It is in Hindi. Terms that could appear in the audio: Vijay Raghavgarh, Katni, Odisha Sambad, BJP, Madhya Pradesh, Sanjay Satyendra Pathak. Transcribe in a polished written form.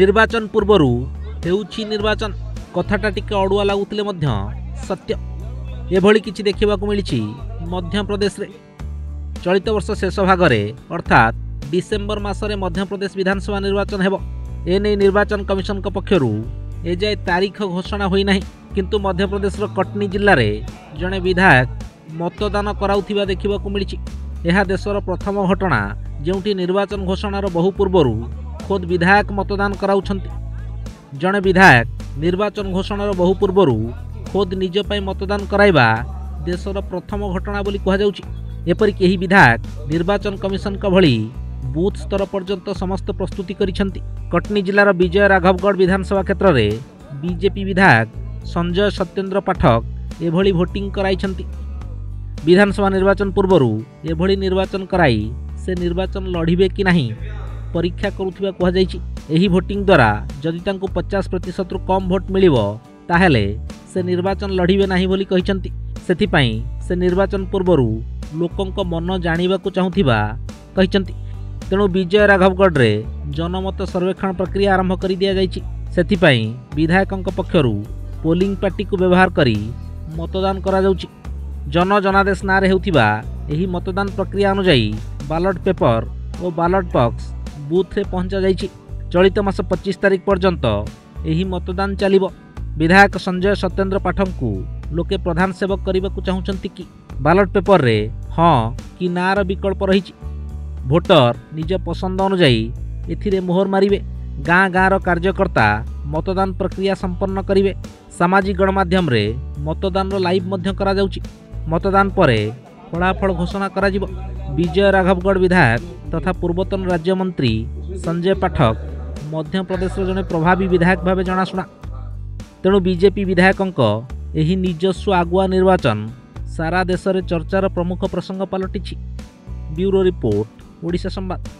निर्वाचन पूर्वर हेउछि निर्वाचन कथाटा टिके अड़ुआ लगुले सत्य एभली किछि देखा मिली मध्यप्रदेश रे। चलित वर्ष शेष भागरे अर्थात डिसेम्बर मासरे मध्यप्रदेश विधानसभा निर्वाचन हेबो। एने निर्वाचन कमिशन पक्षरु एजाए तारीख घोषणा होई नाही, किंतु मध्यप्रदेश कटनी जिल्ला रे जणे विधायक मतदान कराउथिबा देखिबाकु मिलिछि। यह देशर प्रथम घटना जोटी निर्वाचन घोषणार बहु पूर्वर खोद विधायक मतदान कराउछन्ति। जणे विधायक निर्वाचन घोषणार बहु पूर्वर खोद निज पई मतदान कराइबा देशर प्रथम घटना बोली कहा जाउछि। एपरिक एही विधायक निर्वाचन कमिशन का भली बूथ स्तर पर्यंत समस्त प्रस्तुति करिछन्ति। कटनी जिलार विजय राघवगढ़ विधानसभा क्षेत्र रे बीजेपी विधायक संजय सत्येन्द्र पाठक एभली भोटिंग कराइछन्ति। विधानसभा निर्वाचन पूर्वर एभली निर्वाचन कराई से निर्वाचन लड़िबे कि नाही परीक्षा करुथिबा कहा जाइछि। एही भोटिंग द्वारा जदि तांको 50% रु कम भोट मिलिबो ताहेले से निर्वाचन लड़िबे नाही बोली कहिसंती। सेथिपाई से निर्वाचन पूर्वर लोकंक मन जानिबाकू चाहुथिबा कहिसंती। तेणु विजय राघवगढ़ रे जनमत सर्वेक्षण प्रक्रिया आरंभ करि दिया जाइछि। सेथिपाई विधायकंक पक्षरु पोलिंग पार्टी को व्यवहार करी मतदान करा जाउछि। जन जनादेश नारे हेउथिबा एही मतदान प्रक्रिया अनुसार बैलेट पेपर और बैलेट बॉक्स बूथ रे पहुंचा जाइछि। चलित मास 25 तारिख पर्यंत एही मतदान चलिबो। विधायक संजय सत्येन्द्र पाठक को लोके प्रधान सेवक करने को चाहते कि बैलेट पेपर रे हाँ कि ना विकल्प रही। भोटर निज पसंद अनुजाई एथिरे मोहर मारे। गाँ गाँव कार्यकर्ता मतदान प्रक्रिया संपन्न करेंगे। सामाजिक गणमाध्यम रे मतदान लाइव करा जाउछि। मतदान पर फलाफल घोषणा करा जिवो। विजय राघवगढ़ विधायक तथा पूर्वतन राज्य मंत्री संजय पाठक मध्यप्रदेश जड़े प्रभावी विधायक भाव जनाशुना। तेणु बीजेपी विधायकों यही निजस्व आगुआ निर्वाचन सारा देश में चर्चार प्रमुख प्रसंग पलटि। Bureau report, Odisha Sambad.